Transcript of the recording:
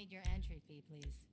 need your entry fee, please.